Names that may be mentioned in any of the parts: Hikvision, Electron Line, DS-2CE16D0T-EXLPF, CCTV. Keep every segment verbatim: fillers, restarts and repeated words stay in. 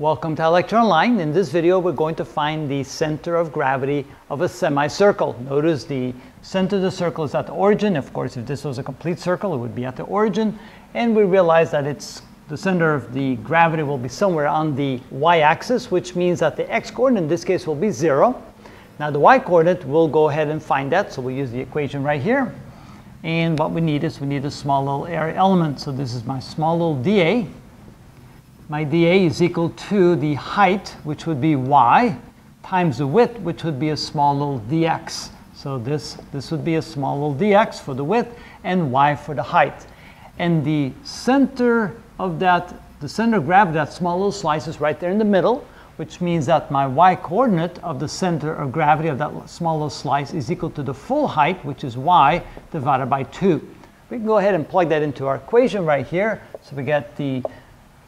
Welcome to Electron Line. In this video we're going to find the center of gravity of a semicircle. Notice the center of the circle is at the origin. Of course, if this was a complete circle, it would be at the origin. And we realize that it's the center of the gravity will be somewhere on the y-axis, which means that the x-coordinate in this case will be zero. Now the y-coordinate, we'll go ahead and find that. So we'll use the equation right here. And what we need is we need a small little area element. So this is my small little dA. My dA is equal to the height, which would be y, times the width, which would be a small little dx. So this, this would be a small little dx for the width and y for the height. And the center of that, the center of gravity, that small little slice is right there in the middle, which means that my y-coordinate of the center of gravity of that small little slice is equal to the full height, which is y divided by two. We can go ahead and plug that into our equation right here. So we get the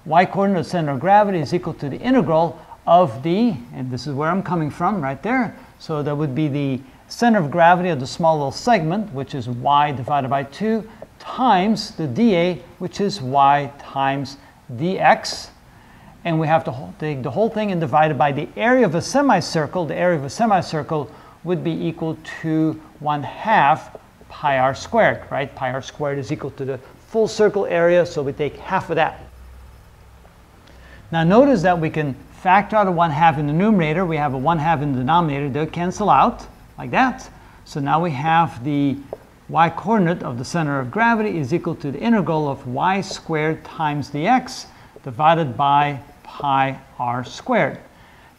y-coordinate of center of gravity is equal to the integral of the, and this is where I'm coming from, right there. So that would be the center of gravity of the small little segment, which is y divided by two, times the dA, which is y times dx. And we have to take the whole thing and divide it by the area of a semicircle. The area of a semicircle would be equal to one half pi r squared, right? Pi r squared is equal to the full circle area, so we take half of that. Now notice that we can factor out a one half in the numerator. We have a one half in the denominator. They'll cancel out, like that. So now we have the y-coordinate of the center of gravity is equal to the integral of y squared times dx divided by pi r squared.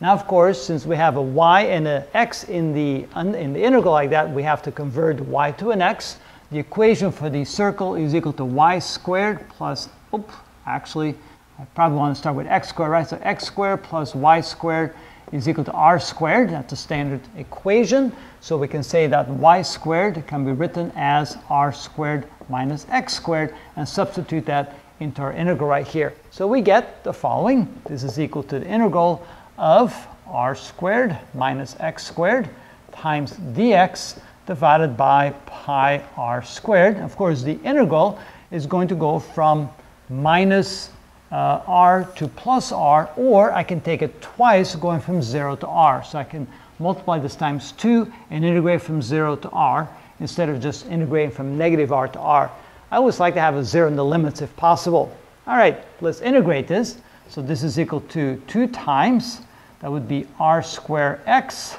Now of course, since we have a y and an x in the, in the integral like that, we have to convert y to an x. The equation for the circle is equal to y squared plus, oops, actually, I probably want to start with x squared, right? So x squared plus y squared is equal to r squared. That's a standard equation. So we can say that y squared can be written as r squared minus x squared and substitute that into our integral right here. So we get the following. This is equal to the integral of r squared minus x squared times dx divided by pi r squared. Of course, the integral is going to go from minus Uh, r to plus r, or I can take it twice going from zero to r. So I can multiply this times two and integrate from zero to r instead of just integrating from negative r to r. I always like to have a zero in the limits if possible. All right, let's integrate this. So this is equal to two times, that would be r square x,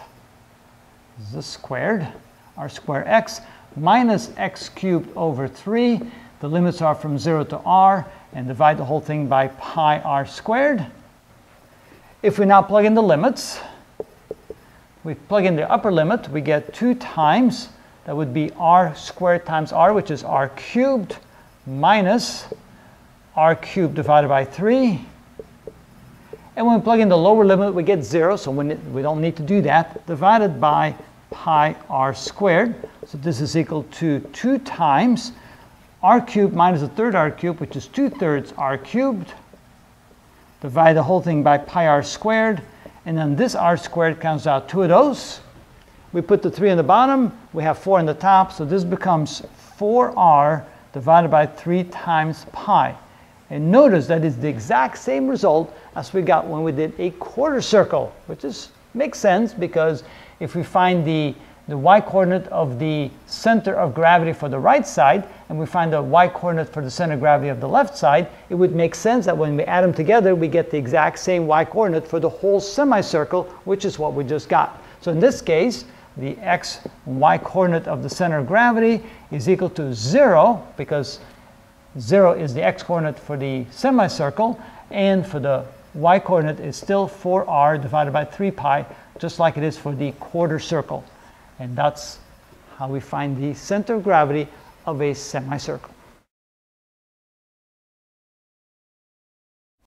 this is squared, r square x minus x cubed over three. The limits are from zero to r, and divide the whole thing by pi r squared. If we now plug in the limits, we plug in the upper limit, we get two times, that would be r squared times r, which is r cubed, minus r cubed divided by three. And when we plug in the lower limit, we get zero, so we don't need to do that, divided by pi r squared. So this is equal to two times r cubed minus a third r cubed, which is two thirds r cubed. Divide the whole thing by pi r squared, and then this r squared comes out two of those. We put the three on the bottom, we have four on the top, so this becomes four r divided by three times pi. And notice that is the exact same result as we got when we did a quarter circle, which is, makes sense, because if we find the the y-coordinate of the center of gravity for the right side, and we find the y-coordinate for the center of gravity of the left side, it would make sense that when we add them together, we get the exact same y-coordinate for the whole semicircle, which is what we just got. So in this case, the x and y-coordinate of the center of gravity is equal to zero, because zero is the x-coordinate for the semicircle, and for the y-coordinate is still four r divided by three pi, just like it is for the quarter circle. And that's how we find the center of gravity of a semicircle.